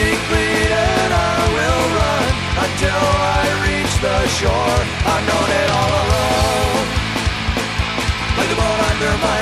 complete, and I will run until I reach the shore. I've known it all along, like the boat under my